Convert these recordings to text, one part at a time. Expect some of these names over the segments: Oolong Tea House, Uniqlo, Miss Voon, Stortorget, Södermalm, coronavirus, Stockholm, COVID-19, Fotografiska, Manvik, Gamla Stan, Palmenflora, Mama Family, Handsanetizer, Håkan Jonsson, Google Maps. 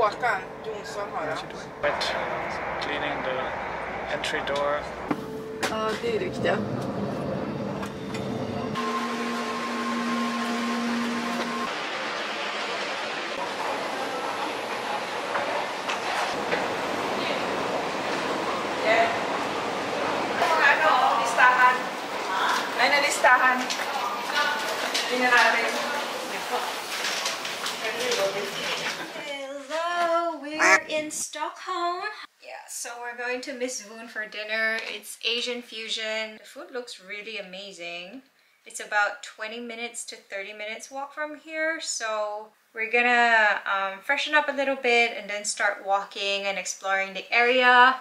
Håkan Jonsson har jag. Wet cleaning the entry door. Ja, det är riktigt. In Stockholm. Yeah, so we're going to Miss Voon for dinner. It's Asian fusion. The food looks really amazing. It's about 20 minutes to 30 minutes walk from here, so we're gonna freshen up a little bit and then start walking and exploring the area.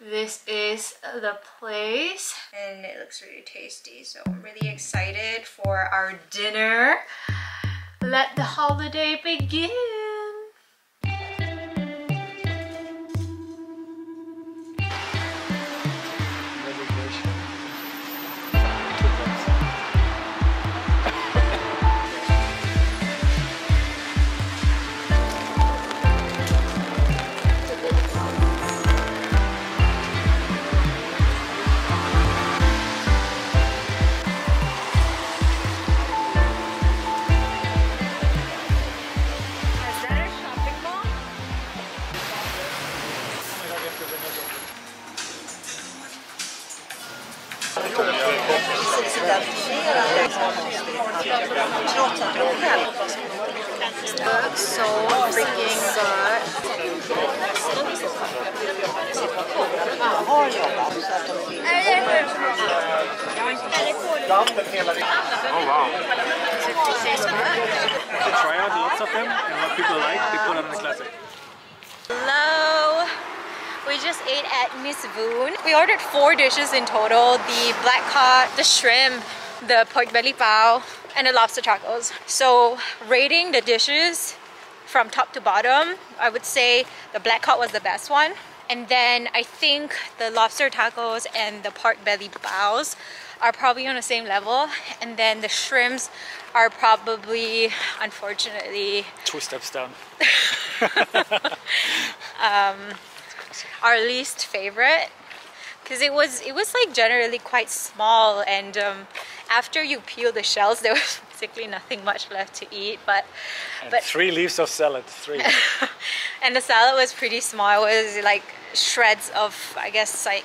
This is the place and it looks really tasty, so I'm really excited for our dinner. Let the holiday begin! So freaking good. Oh wow. It's a trial, lots of them, and what people like, they put them in the classic. Hello! We just ate at Miss Voon. We ordered 4 dishes in total, the black cod, the shrimp, the pork belly pao, and the lobster tacos. So rating the dishes from top to bottom, I would say the black cod was the best one. And then I think the lobster tacos and the pork belly baos are probably on the same level. And then the shrimps are probably, unfortunately, 2 steps down. Our least favorite. Because it was like generally quite small, and after you peel the shells, there was basically nothing much left to eat. But 3 leaves of salad, 3. And the salad was pretty small. It was like shreds of, I guess, like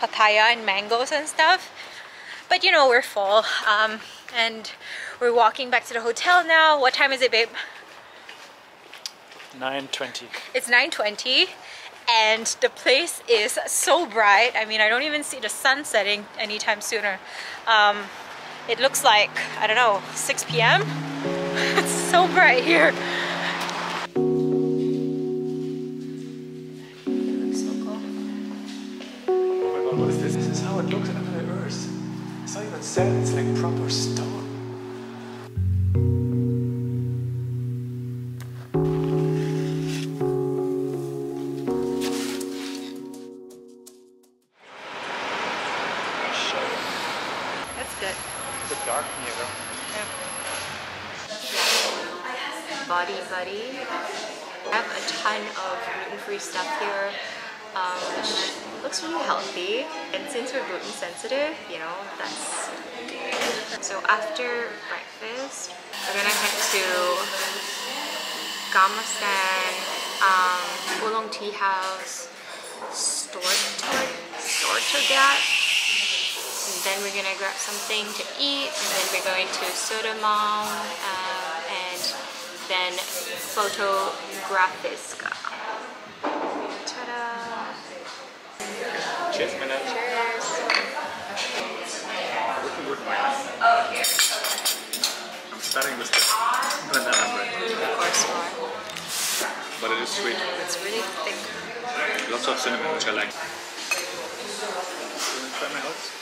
papaya and mangoes and stuff. But you know, we're full, and we're walking back to the hotel now. What time is it, babe? 9:20. It's 9:20. And the place is so bright. I mean, I don't even see the sun setting anytime sooner. It looks like, I don't know, 6 p.m.? It's so bright here. It looks so cool. Oh my god, what is this? This is how it looks under the earth. It's not even sand, it's like proper stone. Stuff here, which looks really healthy, and since we're gluten sensitive, you know, that's good. So after breakfast, we're gonna head to Gamla Stan, Oolong Tea House, Stortorgat, and then we're gonna grab something to eat, and then we're going to Södermalm, and then Fotografiska. Cheers, Minna. Cheers. Oh, here. I'm starting with the banana bread. Of course, more. But it is sweet. It's really thick. Lots of cinnamon, which I like. Try my house.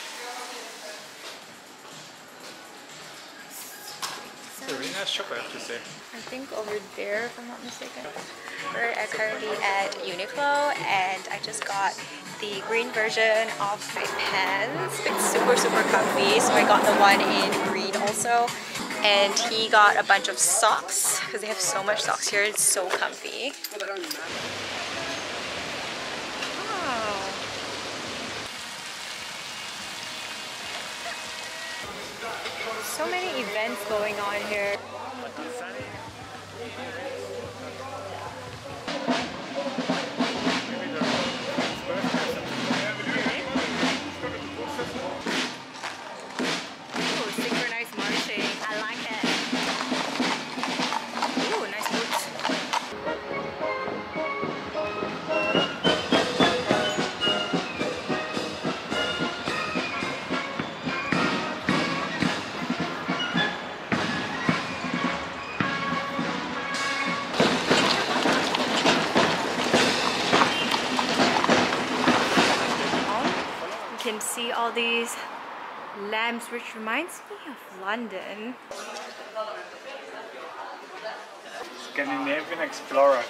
It's a really nice shop, I have to say. I think over there, if I'm not mistaken. We're currently at Uniqlo, and I just got the green version of my pants. It's super comfy, so I got the one in green also, and he got a bunch of socks because they have so much socks here. It's so comfy. Wow. So many events going on here. See all these lamps, which reminds me of London. Scandinavian explorer.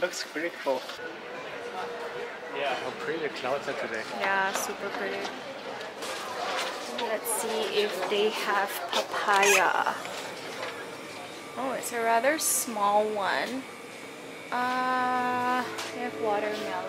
Looks pretty cool. Yeah, how pretty the clouds are today. Yeah, super pretty. Let's see if they have papaya. Oh, it's a rather small one. They have watermelon.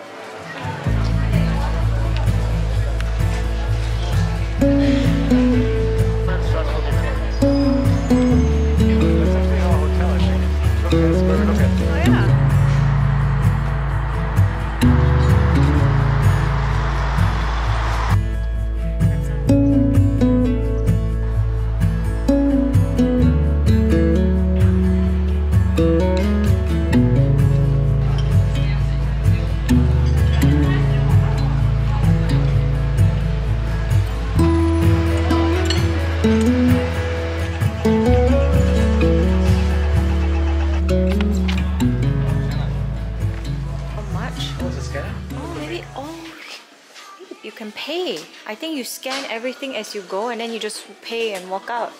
I think you scan everything as you go and then you just pay and walk out.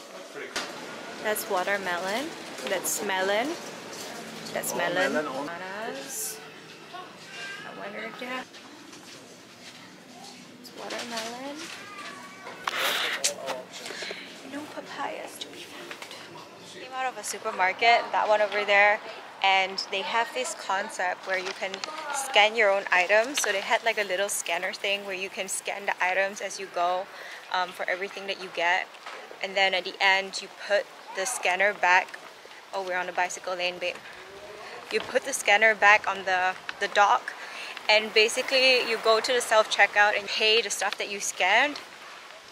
That's watermelon. That's melon. That's melon. Bananas. I wonder if they have... It's watermelon. No papayas to be found. Came out of a supermarket, that one over there, and they have this concept where you can scan your own items. So they had like a little scanner thing where you can scan the items as you go for everything that you get. And then at the end, you put the scanner back. Oh, we're on the bicycle lane, babe. You put the scanner back on the dock, and basically you go to the self-checkout and pay the stuff that you scanned.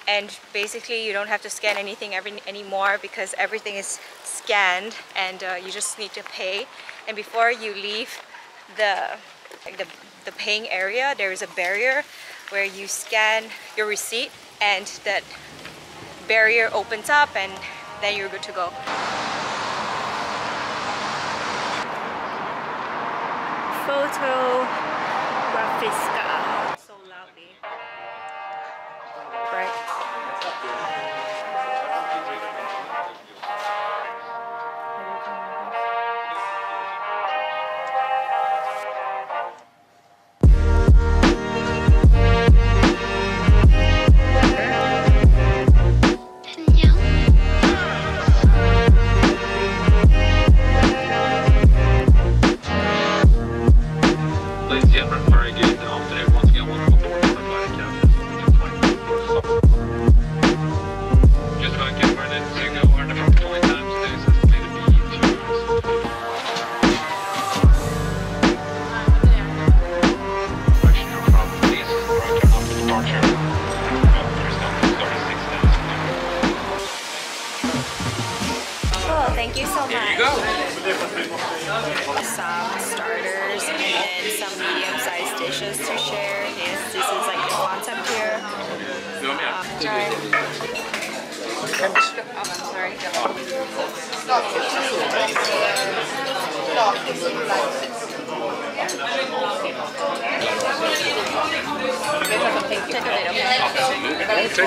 And basically you don't have to scan anything anymore because everything is scanned, and you just need to pay. And before you leave the paying area, there is a barrier where you scan your receipt, and that barrier opens up, and then you're good to go. Fotografiska. So loudly. Right. Some starters and some medium-sized dishes to share. This is like the concept here. I'm sorry. Det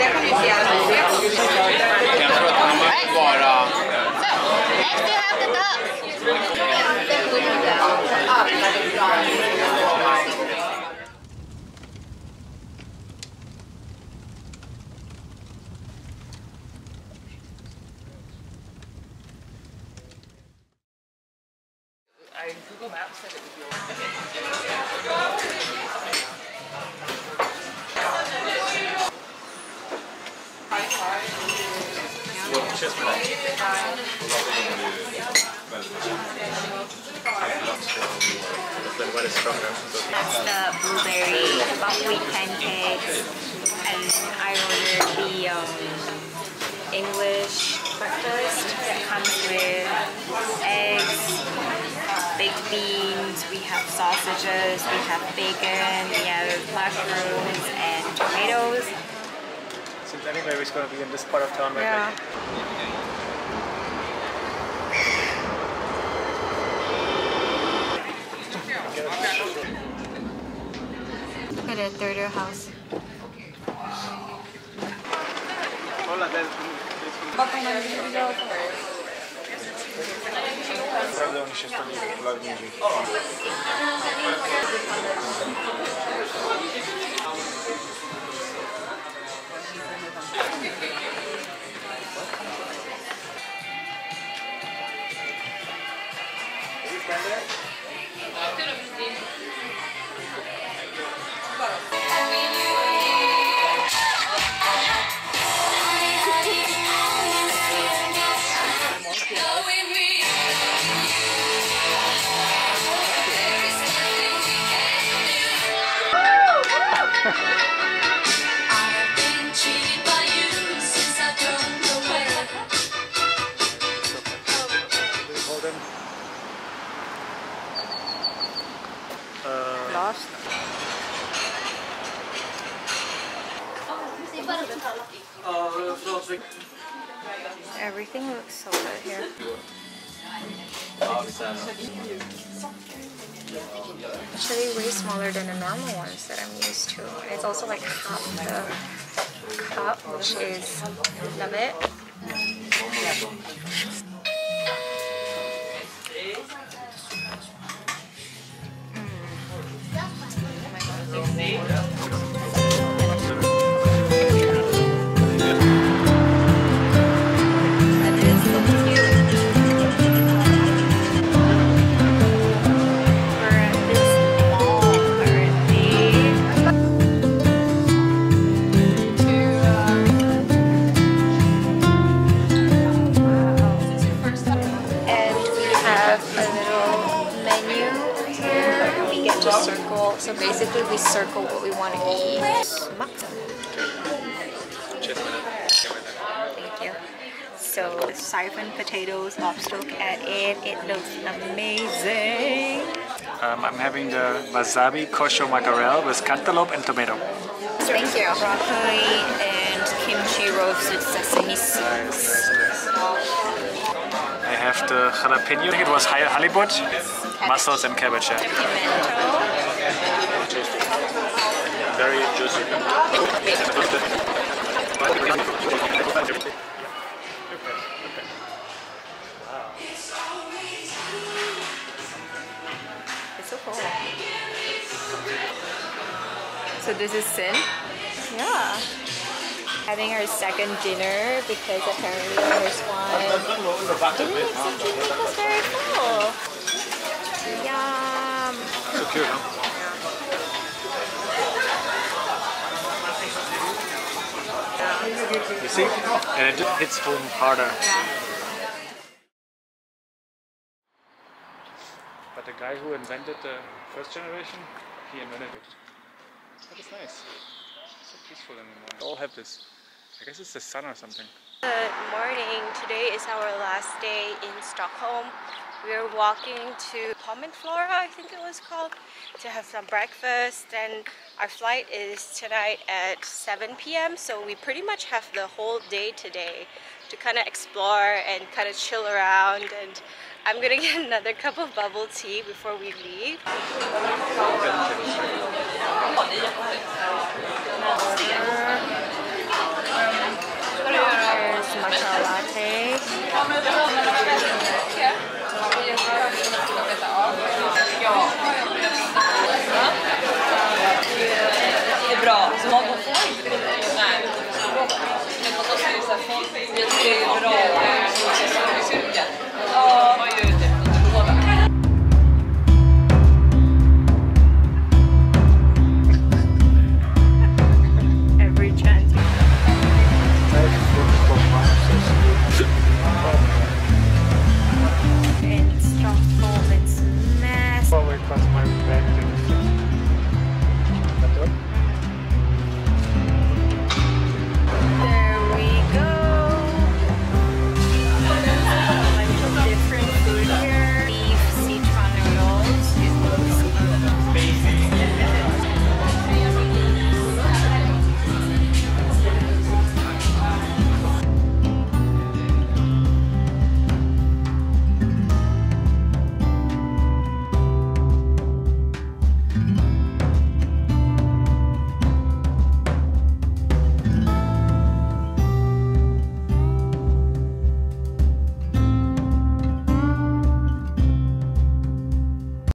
kan vi se. Yes, you have the duck. I Google Maps said it would be that's the blueberry buckwheat pancakes, and I ordered the English breakfast that comes with eggs, baked beans, we have sausages, we have bacon, we have mushrooms and tomatoes. Seems anywhere is going to be in this part of town right now. Yeah. Look at that third house. Everything looks so good here. Actually way smaller than the normal ones that I'm used to. And it's also like half the cup, which is a bit. So basically we circle what we want to eat. Thank you. So siphon potatoes, lobster at it. It looks amazing. I'm having the wasabi kosho mackerel with cantaloupe and tomato. Thank you. Broccoli and kimchi roast with sesame seeds. I have the jalapeno. I think it was halibut, mussels and cabbage. Very juicy. It's so cool. So this is Sin? Yeah. Having our second dinner because apparently the first one was very full. Yum. So cute, huh? You see? And it just hits home harder. But the guy who invented the first generation, he invented it. That is nice. It's so peaceful in the morning. They all have this. I guess it's the sun or something. Good morning. Today is our last day in Stockholm. We are walking to Palmenflora, I think it was called, to have some breakfast, and our flight is tonight at 7 p.m. so we pretty much have the whole day today to kind of explore and kind of chill around, and I'm gonna get another cup of bubble tea before we leave. There's matcha latte. Det är bra. Så man får inte det. Nej. Jag tycker det är bra.